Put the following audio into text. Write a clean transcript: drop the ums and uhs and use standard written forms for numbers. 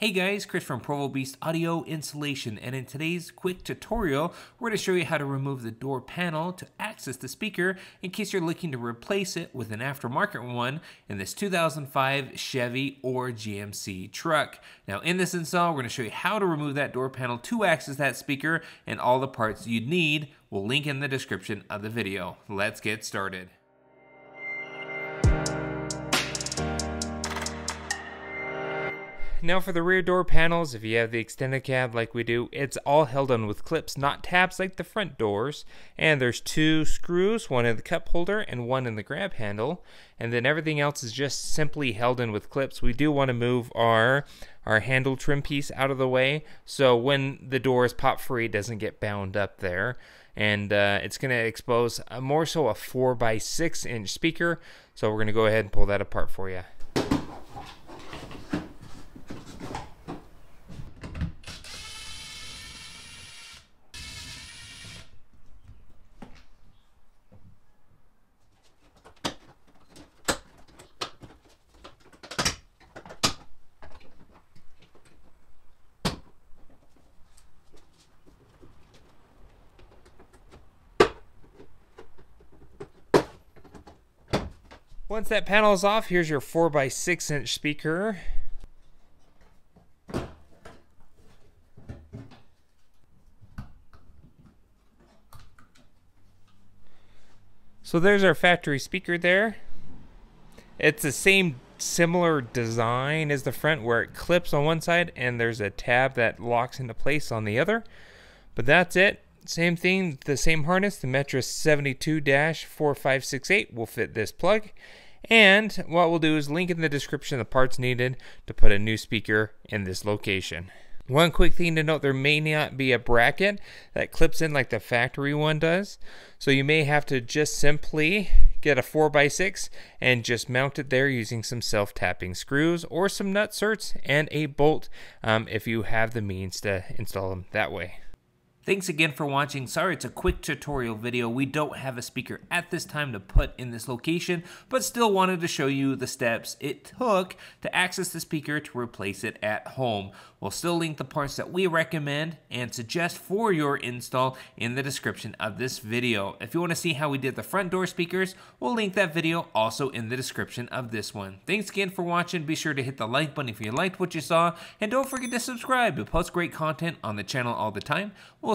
Hey guys, Chris from Provo Beast Audio Installation, and in today's quick tutorial, we're going to show you how to remove the door panel to access the speaker in case you're looking to replace it with an aftermarket one in this 2005 Chevy or GMC truck. Now in this install, we're going to show you how to remove that door panel to access that speaker and all the parts you'd need. We'll link in the description of the video. Let's get started. Now for the rear door panels, if you have the extended cab like we do, it's all held on with clips, not tabs like the front doors. And there's two screws, one in the cup holder and one in the grab handle. And then everything else is just simply held in with clips. We do want to move our handle trim piece out of the way, so when the door is pop free, it doesn't get bound up there. And it's going to expose more so a 4x6 inch speaker. So we're going to go ahead and pull that apart for you. Once that panel is off, here's your 4x6 inch speaker. So there's our factory speaker there. It's the same similar design as the front, where it clips on one side and there's a tab that locks into place on the other. But that's it. Same thing, the same harness, the Metra 72-4568 will fit this plug. And what we'll do is link in the description the parts needed to put a new speaker in this location. One quick thing to note, there may not be a bracket that clips in like the factory one does. So you may have to just simply get a 4x6 and just mount it there using some self-tapping screws or some nutserts and a bolt if you have the means to install them that way. Thanks again for watching. Sorry it's a quick tutorial video. We don't have a speaker at this time to put in this location, but still wanted to show you the steps it took to access the speaker to replace it at home. We'll still link the parts that we recommend and suggest for your install in the description of this video. If you want to see how we did the front door speakers, we'll link that video also in the description of this one. Thanks again for watching. Be sure to hit the like button if you liked what you saw, and don't forget to subscribe. We post great content on the channel all the time. We'll